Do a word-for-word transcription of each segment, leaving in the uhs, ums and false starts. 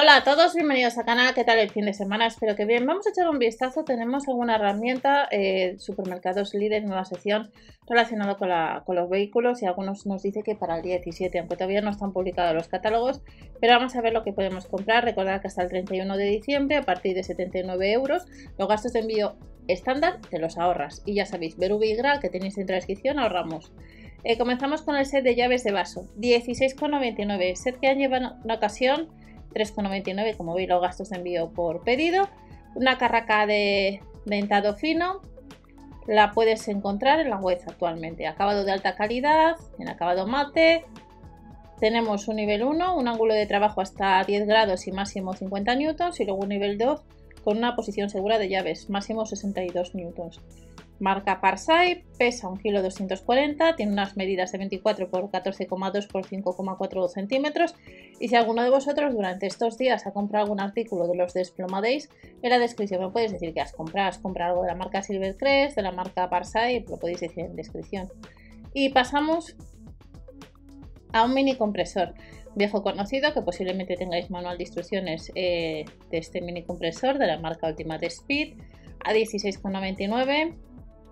Hola a todos, bienvenidos al canal, ¿qué tal el fin de semana? Espero que bien. Vamos a echar un vistazo, tenemos alguna herramienta, eh, Supermercados Lidl, nueva sección relacionada con, con los vehículos, y algunos nos dice que para el día diecisiete, aunque todavía no están publicados los catálogos, pero vamos a ver lo que podemos comprar. Recordad que hasta el treinta y uno de diciembre, a partir de setenta y nueve euros, los gastos de envío estándar te los ahorras. Y ya sabéis, Berubi y Gral, que tenéis en transcripción, ahorramos. Eh, comenzamos con el set de llaves de vaso, dieciséis con noventa y nueve, set que han llevado una ocasión, tres con noventa y nueve, como veis los gastos de envío por pedido. Una carraca de dentado fino, la puedes encontrar en la web actualmente, acabado de alta calidad, en acabado mate. Tenemos un nivel uno, un ángulo de trabajo hasta diez grados y máximo cincuenta newtons, y luego un nivel dos con una posición segura de llaves, máximo sesenta y dos newtons. Marca PARSAI, pesa un kilo doscientos cuarenta, tiene unas medidas de veinticuatro por catorce coma dos por cinco coma cuatro centímetros, y si alguno de vosotros durante estos días ha comprado algún artículo de los desplomadéis, en la descripción me podéis decir que has comprado, has comprado algo de la marca Silvercrest, de la marca PARSAI, lo podéis decir en descripción. Y pasamos a un mini compresor, viejo conocido, que posiblemente tengáis manual de instrucciones eh, de este mini compresor de la marca Ultimate Speed, a dieciséis con noventa y nueve.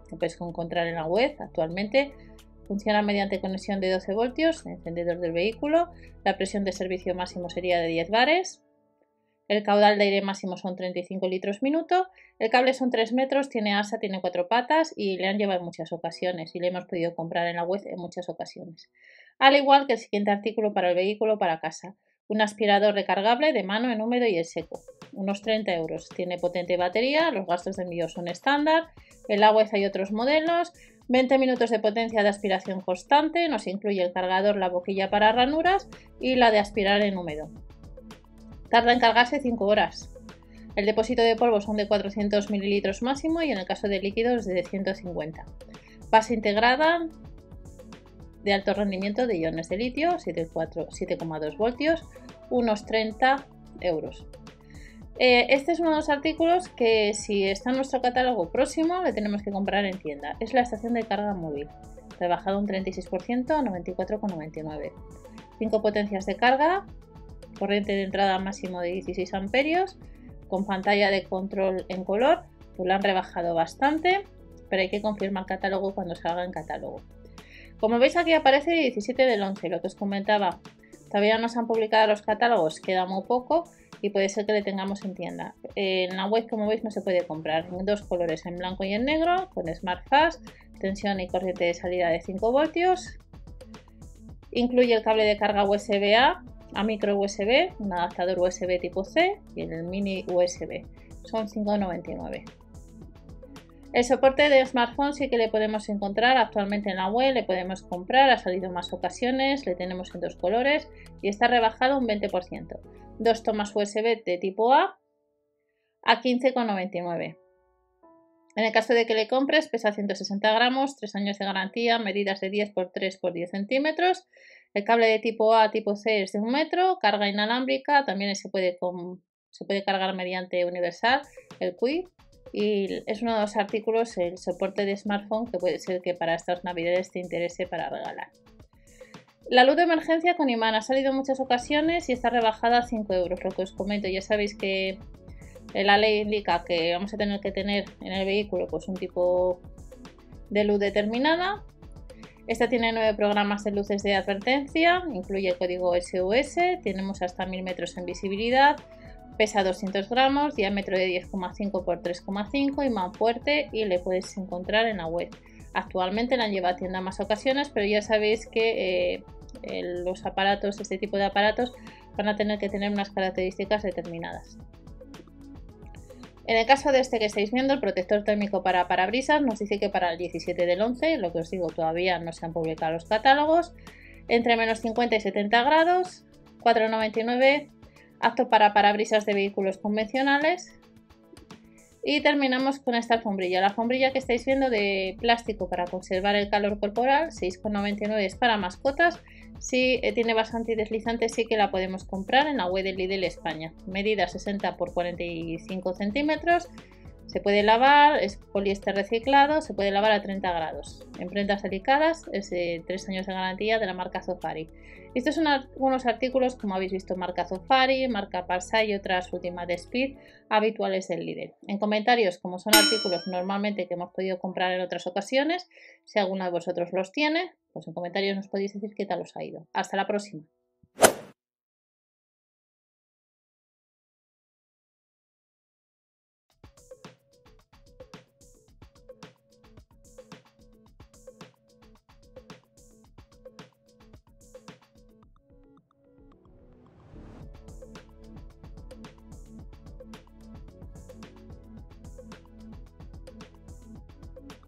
Que puedes encontrar en la web actualmente. Funciona mediante conexión de doce voltios, encendedor del vehículo. La presión de servicio máximo sería de diez bares. El caudal de aire máximo son treinta y cinco litros minuto. El cable son tres metros, tiene asa, tiene cuatro patas y le han llevado en muchas ocasiones. Y le hemos podido comprar en la web en muchas ocasiones. Al igual que el siguiente artículo para el vehículo para casa. Un aspirador recargable de mano, en húmedo y en seco, unos treinta euros. Tiene potente batería, los gastos de envío son estándar. En la web hay otros modelos. veinte minutos de potencia de aspiración constante, nos incluye el cargador, la boquilla para ranuras y la de aspirar en húmedo. Tarda en cargarse cinco horas. El depósito de polvo son de cuatrocientos mililitros máximo, y en el caso de líquidos de ciento cincuenta. Base integrada de alto rendimiento de iones de litio, siete coma dos voltios, unos treinta euros. Eh, este es uno de los artículos que, si está en nuestro catálogo próximo, le tenemos que comprar en tienda. Es la estación de carga móvil, rebajado un treinta y seis por ciento a noventa y cuatro con noventa y nueve. cinco potencias de carga, corriente de entrada máximo de dieciséis amperios, con pantalla de control en color, pues la han rebajado bastante, pero hay que confirmar catálogo cuando salga en catálogo. Como veis, aquí aparece el diecisiete del once, lo que os comentaba. Todavía no se han publicado los catálogos, queda muy poco y puede ser que le tengamos en tienda. En la web, como veis, no se puede comprar, en dos colores, en blanco y en negro, con Smart Fast, tensión y corriente de salida de cinco voltios. Incluye el cable de carga U S B A a micro U S B, un adaptador U S B tipo C y el mini U S B. Son cinco con noventa y nueve. El soporte de smartphone sí que le podemos encontrar actualmente en la web, le podemos comprar, ha salido en más ocasiones, le tenemos en dos colores y está rebajado un veinte por ciento. Dos tomas U S B de tipo A a quince con noventa y nueve. En el caso de que le compres, pesa ciento sesenta gramos, tres años de garantía, medidas de diez por tres por diez centímetros. El cable de tipo A a tipo C es de un metro, carga inalámbrica, también se puede, se puede cargar mediante universal, el Q I. Y es uno de los artículos, el soporte de smartphone, que puede ser que para estas navidades te interese para regalar. La luz de emergencia con imán ha salido en muchas ocasiones y está rebajada a cinco euros, lo que os comento. Ya sabéis que la ley indica que vamos a tener que tener en el vehículo pues un tipo de luz determinada. Esta tiene nueve programas de luces de advertencia, incluye el código S O S, tenemos hasta mil metros en visibilidad. Pesa doscientos gramos, diámetro de diez coma cinco por tres coma cinco, imán fuerte, y le puedes encontrar en la web. Actualmente la han llevado a tienda en más ocasiones, pero ya sabéis que eh, los aparatos, este tipo de aparatos, van a tener que tener unas características determinadas. En el caso de este que estáis viendo, el protector térmico para parabrisas, nos dice que para el diecisiete del once, lo que os digo, todavía no se han publicado los catálogos, entre menos cincuenta y setenta grados, cuatro con noventa y nueve. Apto para parabrisas de vehículos convencionales. Y terminamos con esta alfombrilla, la alfombrilla que estáis viendo de plástico para conservar el calor corporal, seis con noventa y nueve, es para mascotas. Si tiene bastante deslizante, sí que la podemos comprar en la web de Lidl España, medida sesenta por cuarenta y cinco centímetros, Se puede lavar, es poliéster reciclado, se puede lavar a treinta grados. En prendas delicadas, es de tres años de garantía de la marca Zofari. Estos son algunos artículos, como habéis visto, marca Zofari, marca PARSAI y otras Ultimate Speed habituales del Lidl. En comentarios, como son artículos normalmente que hemos podido comprar en otras ocasiones, si alguno de vosotros los tiene, pues en comentarios nos podéis decir qué tal os ha ido. Hasta la próxima.